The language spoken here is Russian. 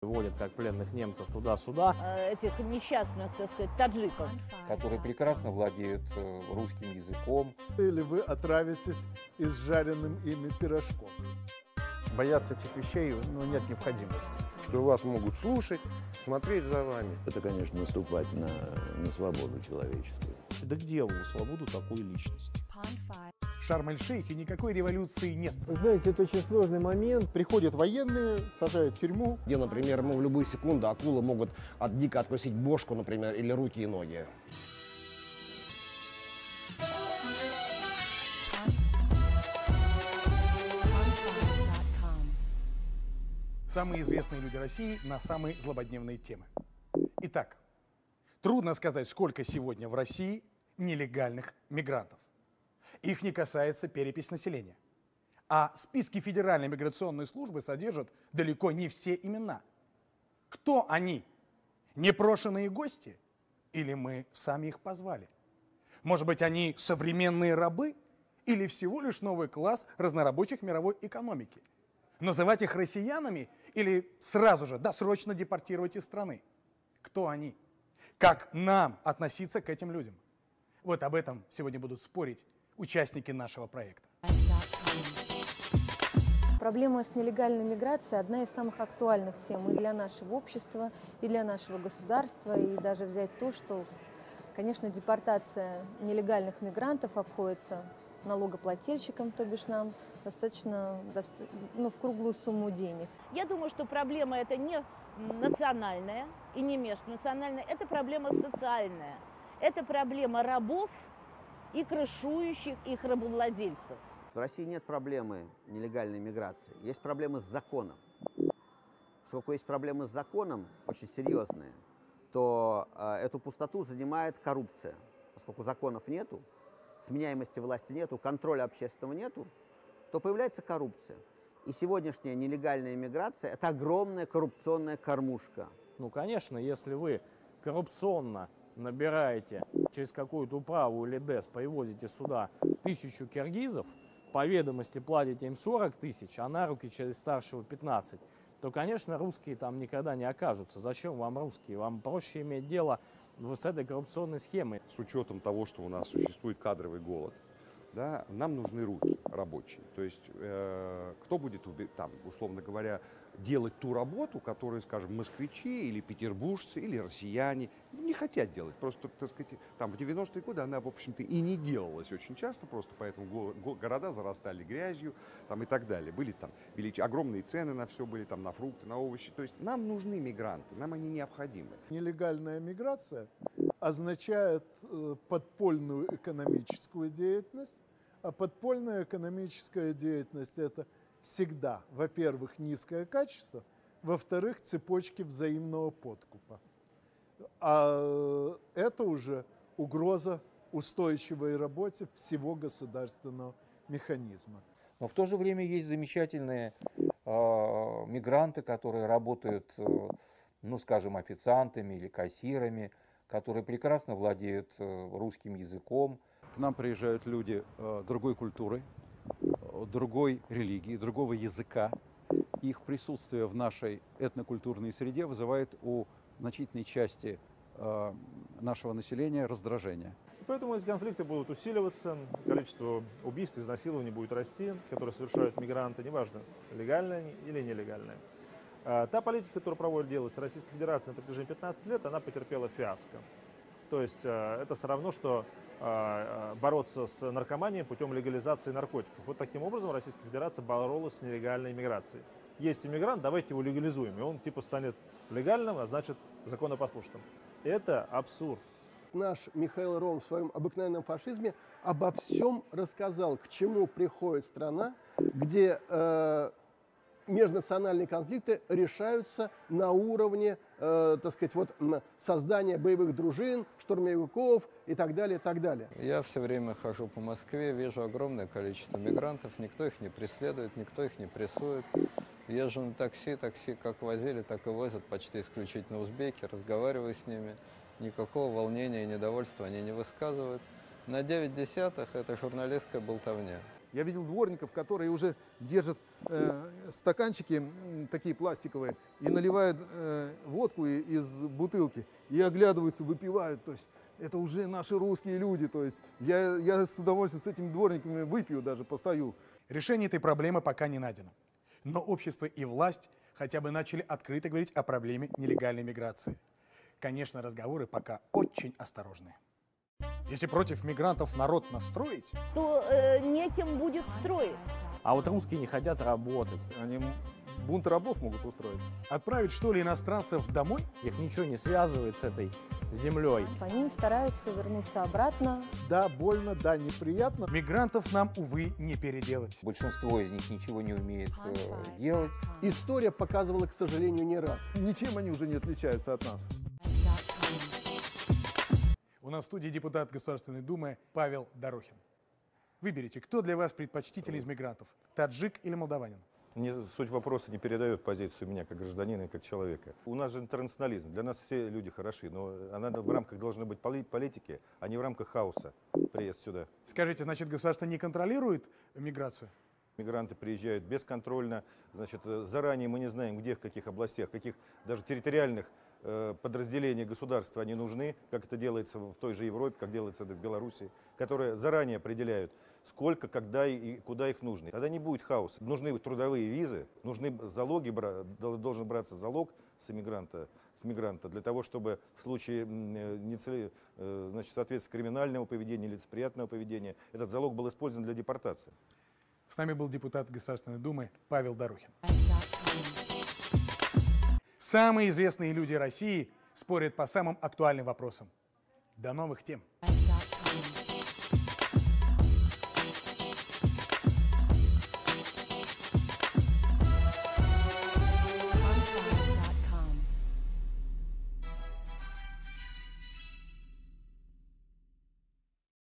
Водят как пленных немцев туда-сюда. Этих несчастных, так сказать, таджиков. Которые прекрасно владеют русским языком. Или вы отравитесь изжаренным ими пирожком. Бояться этих вещей нет необходимости. Что вас могут слушать, смотреть за вами. Это, конечно, наступать на свободу человеческую. Да к дьяволу свободу такой личности. В Шарм-эль-Шейхе никакой революции нет. Знаете, это очень сложный момент. Приходят военные, сажают в тюрьму. Где, например, в любую секунду акулы могут дико откусить бошку, например, или руки и ноги. Самые известные люди России на самые злободневные темы. Итак, трудно сказать, сколько сегодня в России нелегальных мигрантов. Их не касается перепись населения. А списки Федеральной миграционной службы содержат далеко не все имена. Кто они? Непрошенные гости? Или мы сами их позвали? Может быть, они современные рабы? Или всего лишь новый класс разнорабочих мировой экономики? Называть их россиянами или сразу же досрочно депортировать из страны? Кто они? Как нам относиться к этим людям? Вот об этом сегодня будут спорить участники нашего проекта. Проблема с нелегальной миграцией – одна из самых актуальных тем и для нашего общества, и для нашего государства, и даже взять то, что, конечно, депортация нелегальных мигрантов обходится налогоплательщикам, то бишь нам, достаточно в круглую сумму денег. Я думаю, что проблема эта не национальная и не межнациональная, это проблема социальная, это проблема рабов и крышующих их рабовладельцев. В России нет проблемы нелегальной миграции, есть проблемы с законом. Поскольку есть проблемы с законом, очень серьезные, то эту пустоту занимает коррупция. Поскольку законов нету, сменяемости власти нету, контроля общественного нету, то появляется коррупция. И сегодняшняя нелегальная миграция – это огромная коррупционная кормушка. Ну, конечно, если вы коррупционно набираете через какую-то управу или ДЭС, привозите сюда 1000 киргизов, по ведомости платите им 40 000, а на руки через старшего 15, то, конечно, русские там никогда не окажутся. Зачем вам русские? Вам проще иметь дело с этой коррупционной схемой. С учетом того, что у нас существует кадровый голод, да, нам нужны руки рабочие. То есть кто будет, там, условно говоря, делать ту работу, которую, скажем, москвичи или петербуржцы или россияне не хотят делать. Просто, так сказать, там в 90-е годы она, в общем-то, и не делалась очень часто, просто поэтому города зарастали грязью там, и так далее. Были там огромные цены на все, были там на фрукты, на овощи. То есть нам нужны мигранты, нам они необходимы. Нелегальная миграция означает подпольную экономическую деятельность, а подпольная экономическая деятельность – это всегда, во-первых, низкое качество, во-вторых, цепочки взаимного подкупа. А это уже угроза устойчивой работе всего государственного механизма. Но в то же время есть замечательные мигранты, которые работают, ну, скажем, официантами или кассирами, которые прекрасно владеют русским языком. К нам приезжают люди другой культуры, другой религии, другого языка. Их присутствие в нашей этнокультурной среде вызывает у значительной части нашего населения раздражение. Поэтому эти конфликты будут усиливаться, количество убийств, изнасилований будет расти, которые совершают мигранты, неважно, легальные они или нелегальные. Та политика, которую проводилась Российской Федерацией на протяжении 15 лет, она потерпела фиаско. То есть это все равно, что бороться с наркоманией путем легализации наркотиков. Вот таким образом Российская Федерация боролась с нелегальной миграцией. Есть иммигрант, давайте его легализуем, и он типа станет легальным, а значит законопослушным. Это абсурд. Наш Михаил Ром в своем обыкновенном фашизме обо всем рассказал, к чему приходит страна, где межнациональные конфликты решаются на уровне, так сказать, вот, создания боевых дружин, штурмовиков и так далее, и так далее. Я все время хожу по Москве, вижу огромное количество мигрантов, никто их не преследует, никто их не прессует. Езжу на такси, такси как возили, так и возят, почти исключительно узбеки, разговариваю с ними, никакого волнения и недовольства они не высказывают. На 9/10 это журналистская болтовня. Я видел дворников, которые уже держат стаканчики такие пластиковые, и наливают водку из бутылки, и оглядываются, выпивают. То есть это уже наши русские люди. То есть я с удовольствием с этими дворниками выпью, даже постою. Решение этой проблемы пока не найдено. Но общество и власть хотя бы начали открыто говорить о проблеме нелегальной миграции. Конечно, разговоры пока очень осторожные. Если против мигрантов народ настроить, то некем будет строить. А вот русские не хотят работать. Они бунт рабов могут устроить. Отправить, что ли, иностранцев домой? Их ничего не связывает с этой землей. Они стараются вернуться обратно. Да, больно, да, неприятно. Мигрантов нам, увы, не переделать. Большинство из них ничего не умеет делать. История показывала, к сожалению, не раз. Ничем они уже не отличаются от нас. У нас в студии депутат Государственной Думы Павел Дорохин. Выберите, кто для вас предпочтительный из мигрантов, таджик или молдаванин? Мне суть вопроса не передает позицию меня как гражданина и как человека. У нас же интернационализм, для нас все люди хороши, но она в рамках должна быть политики, а не в рамках хаоса приезд сюда. Скажите, значит, государство не контролирует миграцию? Мигранты приезжают бесконтрольно, значит, заранее мы не знаем, где, в каких областях, каких даже территориальных подразделения государства они нужны, как это делается в той же Европе, как делается в Беларуси, которые заранее определяют, сколько, когда и куда их нужно. Тогда не будет хаоса. Нужны трудовые визы, нужны залоги, должен браться залог с мигранта для того, чтобы в случае соответственно, криминального поведения, лицеприятного поведения, этот залог был использован для депортации. С нами был депутат Государственной Думы Павел Дорохин. Самые известные люди России спорят по самым актуальным вопросам. До новых тем!